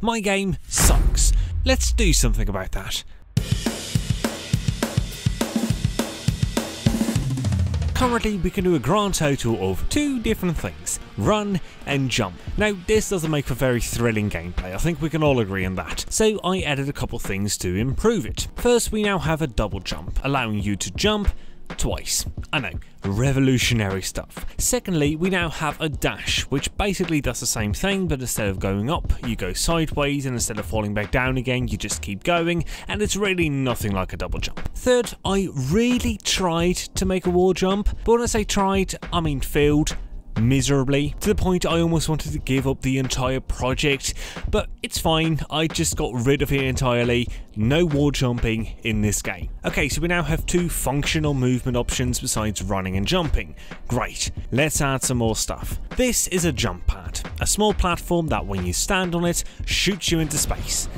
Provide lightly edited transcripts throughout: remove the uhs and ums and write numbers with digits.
My game sucks. Let's do something about that. Currently, we can do a grand total of two different things, run and jump. Now, this doesn't make for very thrilling gameplay, I think we can all agree on that, so I added a couple things to improve it. First, we now have a double jump, allowing you to jump twice. I know, revolutionary stuff. Secondly, we now have a dash, which basically does the same thing, but instead of going up, you go sideways, and instead of falling back down again, you just keep going, and it's really nothing like a double jump. Third, I really tried to make a wall jump, but when I say tried, I mean failed miserably, to the point I almost wanted to give up the entire project, but it's fine, I just got rid of it entirely. No wall jumping in this game. Okay, so we now have two functional movement options besides running and jumping. Great, let's add some more stuff. This is a jump pad, a small platform that when you stand on it, shoots you into space.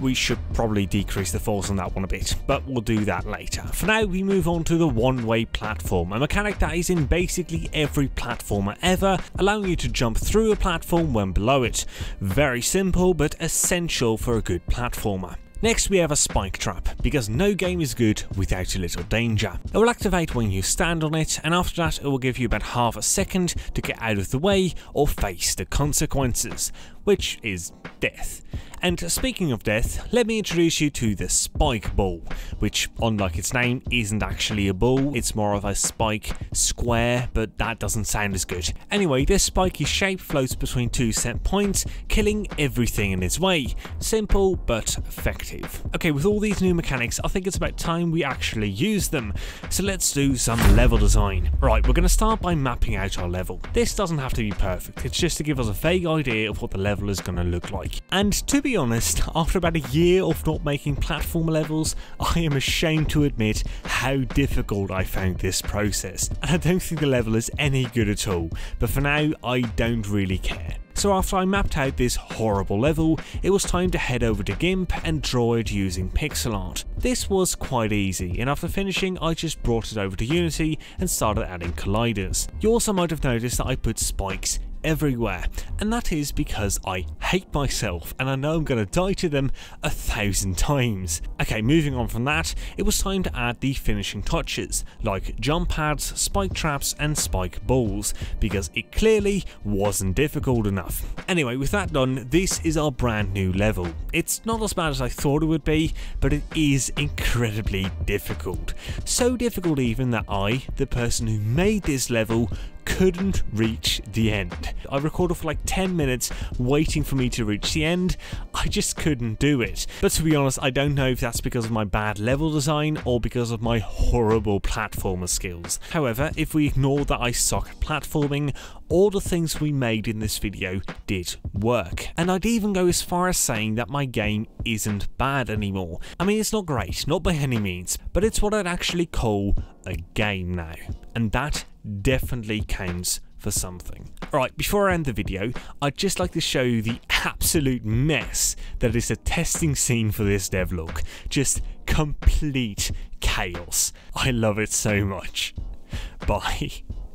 We should probably decrease the force on that one a bit, but we'll do that later. For now, we move on to the one-way platform, a mechanic that is in basically every platformer ever, allowing you to jump through a platform when below it. Very simple, but essential for a good platformer. Next, we have a spike trap, because no game is good without a little danger. It will activate when you stand on it, and after that it will give you about half a second to get out of the way or face the consequences, which is death. And speaking of death, let me introduce you to the spike ball, which, unlike its name, isn't actually a ball, it's more of a spike square, but that doesn't sound as good. Anyway, this spiky shape floats between two set points, killing everything in its way. Simple, but effective. Okay, with all these new mechanics, I think it's about time we actually use them, so let's do some level design. Right, we're going to start by mapping out our level. This doesn't have to be perfect, it's just to give us a vague idea of what the level is going to look like. And to be honest, after about a year of not making platformer levels, I am ashamed to admit how difficult I found this process, and I don't think the level is any good at all, but for now I don't really care. So after I mapped out this horrible level, it was time to head over to GIMP and draw it using pixel art. This was quite easy, and after finishing I just brought it over to Unity and started adding colliders. You also might have noticed that I put spikes everywhere, and that is because I hate myself and I know I'm going to die to them 1,000 times. Okay, moving on from that, it was time to add the finishing touches, like jump pads, spike traps and spike balls, because it clearly wasn't difficult enough. Anyway, with that done, this is our brand new level. It's not as bad as I thought it would be, but it is incredibly difficult. So difficult even that I, the person who made this level, couldn't reach the end. I recorded for like 10 minutes waiting for me to reach the end. I just couldn't do it. But to be honest, I don't know if that's because of my bad level design or because of my horrible platformer skills. However, if we ignore that I suck at platforming, all the things we made in this video did work. And I'd even go as far as saying that my game isn't bad anymore. I mean, it's not great, not by any means, but it's what I'd actually call a game now. And that definitely counts for something. Alright, before I end the video, I'd just like to show you the absolute mess that is the testing scene for this devlog. Just complete chaos. I love it so much. Bye.